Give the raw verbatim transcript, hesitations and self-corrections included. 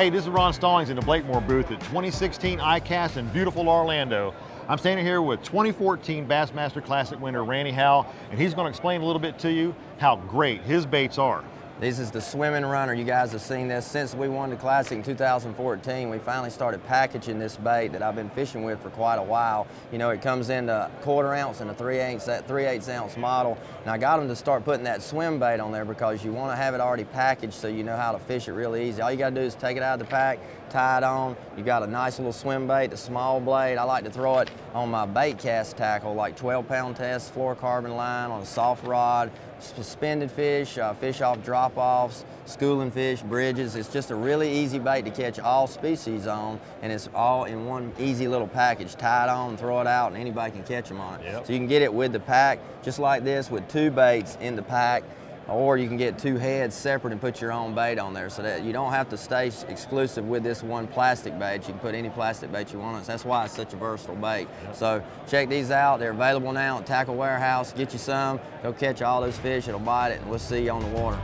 Hey, this is Ron Stallings in the Blakemore booth at twenty sixteen I CAST in beautiful Orlando. I'm standing here with twenty fourteen Bassmaster Classic winner Randy Howell, and he's going to explain a little bit to you how great his baits are. This is the swim and runner. You guys have seen this. Since we won the Classic in two thousand fourteen, we finally started packaging this bait that I've been fishing with for quite a while. You know, it comes in a quarter ounce and a three-eighths, that three-eighths ounce model. And I got them to start putting that swim bait on there because you want to have it already packaged so you know how to fish it really easy. All you got to do is take it out of the pack, tie it on. You've got a nice little swim bait, the small blade. I like to throw it on my bait cast tackle, like twelve pound test, fluorocarbon line on a soft rod, suspended fish, uh, fish off drop-offs, schooling fish, bridges. It's just a really easy bait to catch all species on, and it's all in one easy little package. Tie it on, throw it out, and anybody can catch them on it. Yep. So you can get it with the pack, just like this, with two baits in the pack, or you can get two heads separate and put your own bait on there so that you don't have to stay exclusive with this one plastic bait. You can put any plastic bait you want on it. So that's why it's such a versatile bait. Yep. So check these out. They're available now at Tackle Warehouse. Get you some. Go catch all those fish. It'll bite it, and we'll see you on the water.